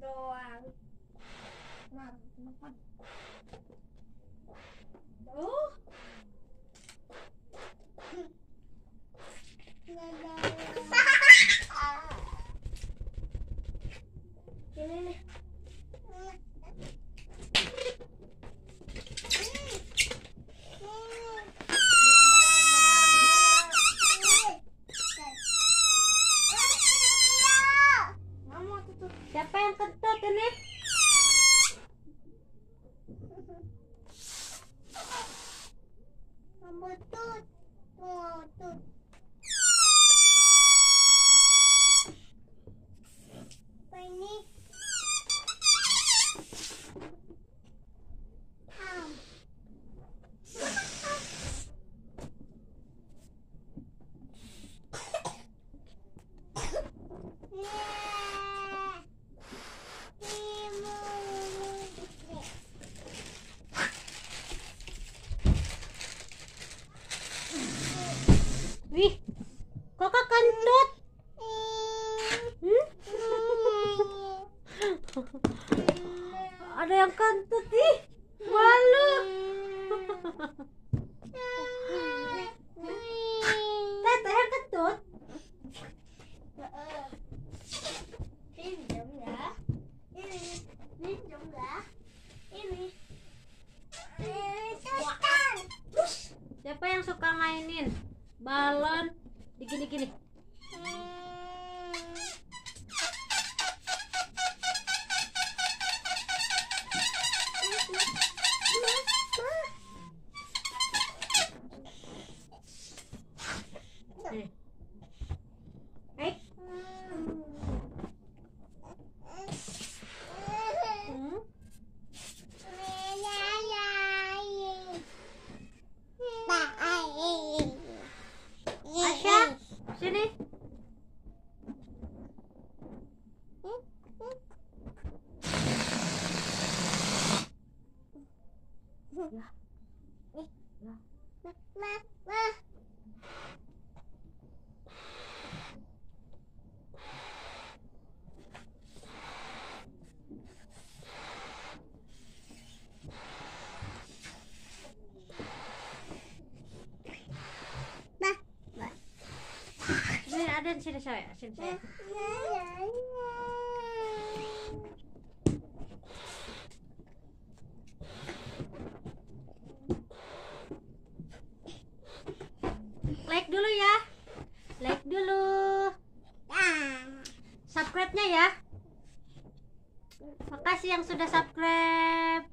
doang. Ini nih. Siapa yang kentut ini? Kentut, kentut. Apa ini? Wih, kakak kentut. Ada yang kentut nih, malu. Tete yang kentut. Pinjam nggak? Ini, pinjam nggak? Ini. Siapa yang suka mainin balon digini-gini? Sini. Mama. Aden sini saya, sini saya. Like dulu ya, like dulu. Subscribe-nya ya. Makasih yang sudah subscribe.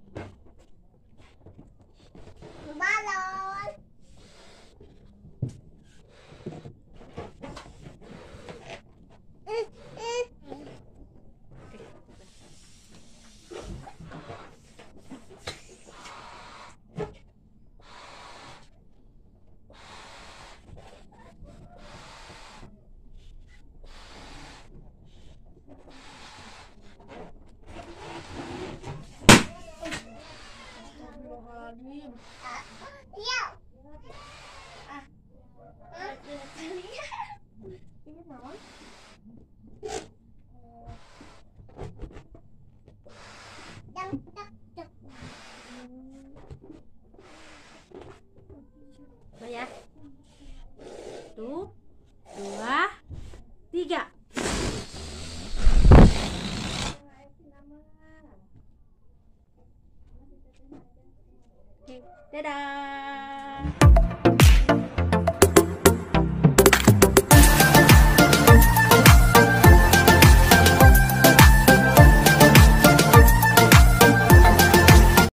Balon. Ya. 1, 2, 3. Dadah.